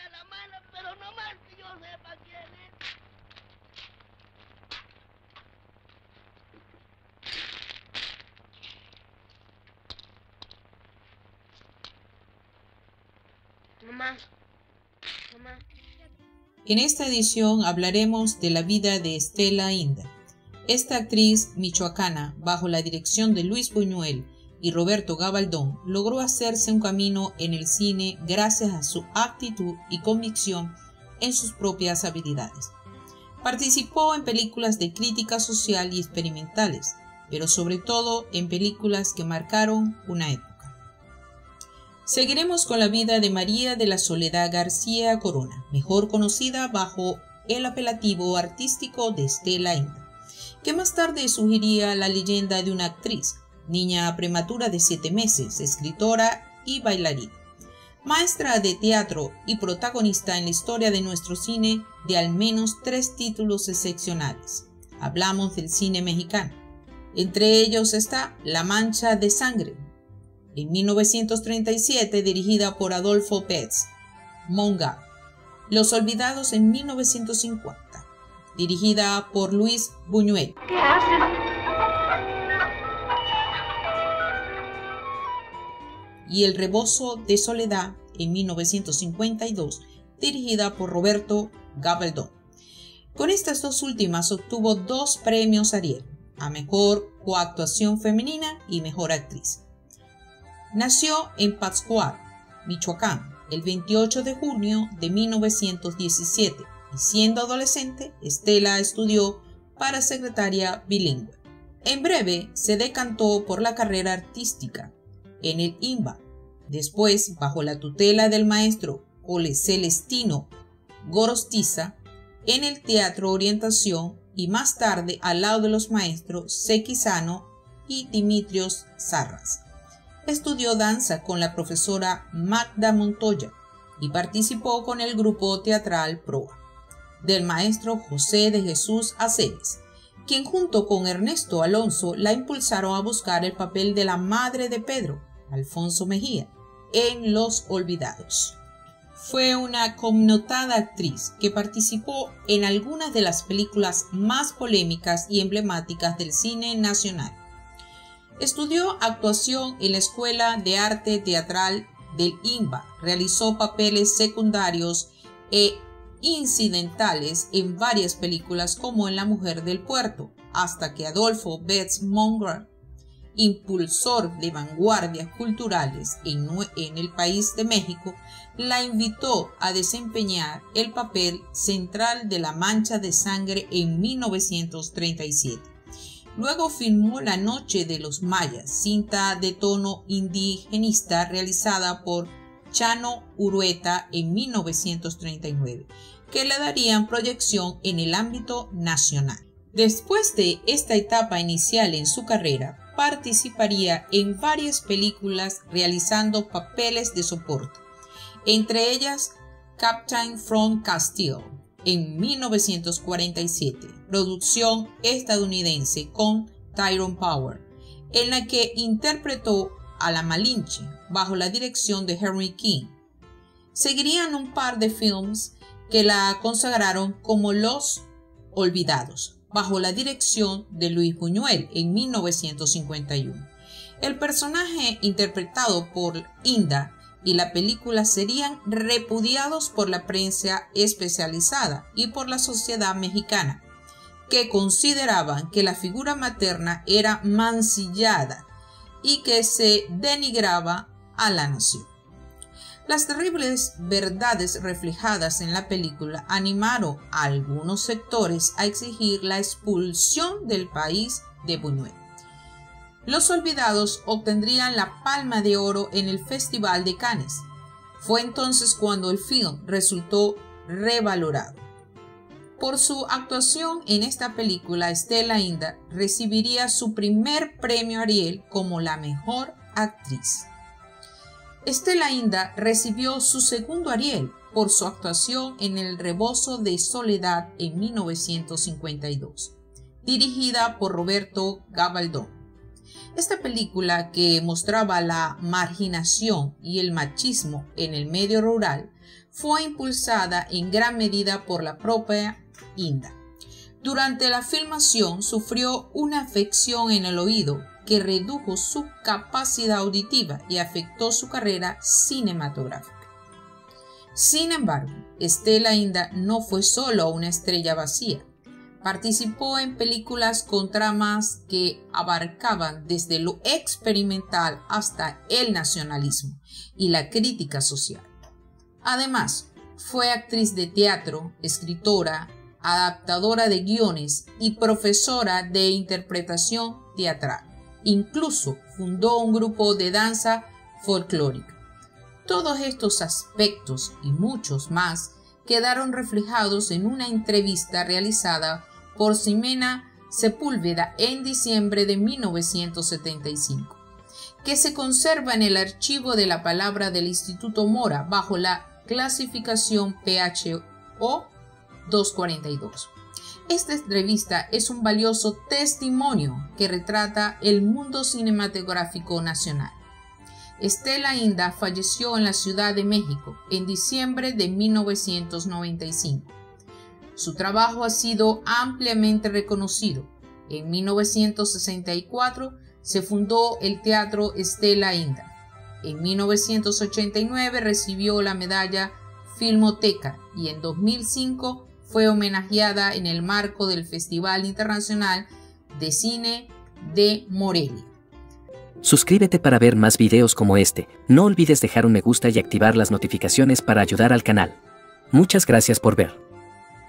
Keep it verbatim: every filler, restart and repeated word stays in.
a la mano, pero no más que yo sepa quién es. Mamá, mamá. En esta edición hablaremos de la vida de Stella Inda. Esta actriz michoacana, bajo la dirección de Luis Buñuel y Roberto Gabaldón, logró hacerse un camino en el cine gracias a su actitud y convicción en sus propias habilidades. Participó en películas de crítica social y experimentales, pero sobre todo en películas que marcaron una época. Seguiremos con la vida de María de la Soledad García Corona, mejor conocida bajo el apelativo artístico de Stella Inda, que más tarde surgiría la leyenda de una actriz, niña prematura de siete meses, escritora y bailarina, maestra de teatro y protagonista en la historia de nuestro cine de al menos tres títulos excepcionales. Hablamos del cine mexicano. Entre ellos está La Mancha de Sangre, en mil novecientos treinta y siete dirigida por Adolfo Pérez Monga. Los Olvidados en mil novecientos cincuenta, dirigida por Luis Buñuel. ¿Qué haces? Y El Rebozo de Soledad en mil novecientos cincuenta y dos, dirigida por Roberto Gabaldón. Con estas dos últimas obtuvo dos premios Ariel, a Mejor Coactuación Femenina y Mejor Actriz. Nació en Pátzcuaro, Michoacán, el veintiocho de junio de mil novecientos diecisiete, y siendo adolescente, Stella estudió para secretaria bilingüe. En breve se decantó por la carrera artística en el I N B A. Después, bajo la tutela del maestro Ole Celestino Gorostiza, en el Teatro Orientación y más tarde al lado de los maestros Sequisano y Dimitrios Zarras. Estudió danza con la profesora Magda Montoya y participó con el grupo teatral PROA del maestro José de Jesús Aceves, quien junto con Ernesto Alonso la impulsaron a buscar el papel de la madre de Pedro, Alfonso Mejía, en Los Olvidados. Fue una connotada actriz que participó en algunas de las películas más polémicas y emblemáticas del cine nacional. Estudió actuación en la Escuela de Arte Teatral del I N B A, realizó papeles secundarios e incidentales en varias películas como en La Mujer del Puerto, hasta que Adolfo Best Maugard, impulsor de vanguardias culturales en, en el país de México, la invitó a desempeñar el papel central de La Mancha de Sangre en mil novecientos treinta y siete. Luego filmó La Noche de los Mayas, cinta de tono indigenista realizada por Chano Urueta en mil novecientos treinta y nueve, que le darían proyección en el ámbito nacional. Después de esta etapa inicial en su carrera, participaría en varias películas realizando papeles de soporte, entre ellas Captain From Castile en mil novecientos cuarenta y siete, producción estadounidense con Tyrone Power, en la que interpretó a la Malinche, bajo la dirección de Henry King. Seguirían un par de films que la consagraron como Los Olvidados, bajo la dirección de Luis Buñuel en mil novecientos cincuenta y uno. El personaje interpretado por Inda y la película serían repudiados por la prensa especializada y por la sociedad mexicana, que consideraban que la figura materna era mancillada y que se denigraba a la nación. Las terribles verdades reflejadas en la película animaron a algunos sectores a exigir la expulsión del país de Buñuel. Los Olvidados obtendrían la Palma de Oro en el Festival de Cannes. Fue entonces cuando el film resultó revalorado. Por su actuación en esta película, Stella Inda recibiría su primer premio Ariel como la mejor actriz. Stella Inda recibió su segundo Ariel por su actuación en El Rebozo de Soledad en mil novecientos cincuenta y dos, dirigida por Roberto Gabaldón. Esta película, que mostraba la marginación y el machismo en el medio rural, fue impulsada en gran medida por la propia Inda. Durante la filmación sufrió una afección en el oído que redujo su capacidad auditiva y afectó su carrera cinematográfica. Sin embargo, Stella Inda no fue solo una estrella vacía. Participó en películas con tramas que abarcaban desde lo experimental hasta el nacionalismo y la crítica social. Además, fue actriz de teatro, escritora, adaptadora de guiones y profesora de interpretación teatral. Incluso fundó un grupo de danza folclórica. Todos estos aspectos y muchos más quedaron reflejados en una entrevista realizada por Ximena Sepúlveda en diciembre de mil novecientos setenta y cinco, que se conserva en el archivo de la palabra del Instituto Mora bajo la clasificación P H O doscientos cuarenta y dos. Esta entrevista es un valioso testimonio que retrata el mundo cinematográfico nacional. Stella Inda falleció en la Ciudad de México en diciembre de mil novecientos noventa y cinco. Su trabajo ha sido ampliamente reconocido. En mil novecientos sesenta y cuatro se fundó el Teatro Stella Inda. En mil novecientos ochenta y nueve recibió la medalla Filmoteca y en dos mil cinco fue homenajeada en el marco del Festival Internacional de Cine de Morelia. Suscríbete para ver más videos como este, no olvides dejar un me gusta y activar las notificaciones para ayudar al canal. Muchas gracias por ver.